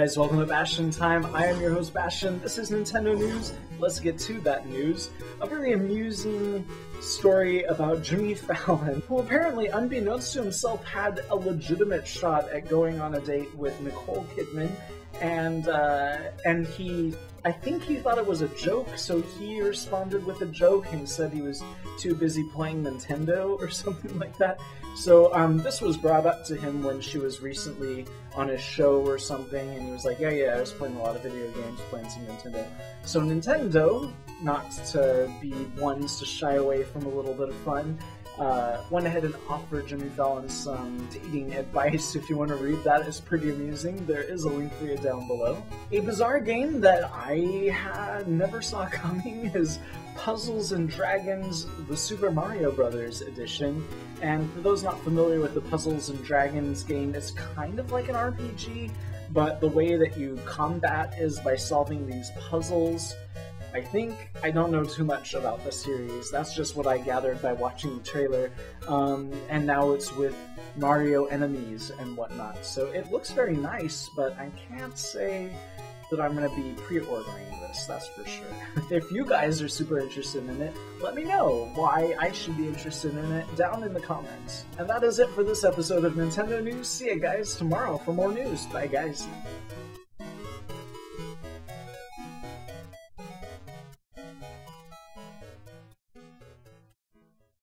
guys, welcome to Bastion Time. I am your host, Bastion. This is Nintendo News. Let's get to that news. A very amusing story about Jimmy Fallon, who apparently, unbeknownst to himself, had a legitimate shot at going on a date with Nicole Kidman, and I think he thought it was a joke, so he responded with a joke and said he was too busy playing Nintendo or something like that. So this was brought up to him when she was recently on a show or something, and he was like, yeah, I was playing a lot of video games, playing some Nintendo. So Nintendo, not to be ones to shy away from a little bit of fun, went ahead and offered Jimmy Fallon some dating advice. If you want to read that, it's pretty amusing. There is a link for you down below. A bizarre game that I never saw coming is Puzzles and Dragons: The Super Mario Bros. Edition. And for those not familiar with the Puzzles and Dragons game, it's kind of like an RPG, but the way that you combat is by solving these puzzles. I think I don't know too much about the series. That's just what I gathered by watching the trailer. And now it's with Mario enemies and whatnot. So it looks very nice, but I can't say that I'm going to be pre-ordering this, that's for sure. If you guys are super interested in it, let me know why I should be interested in it down in the comments. And that is it for this episode of Nintendo News. See you guys tomorrow for more news. Bye, guys.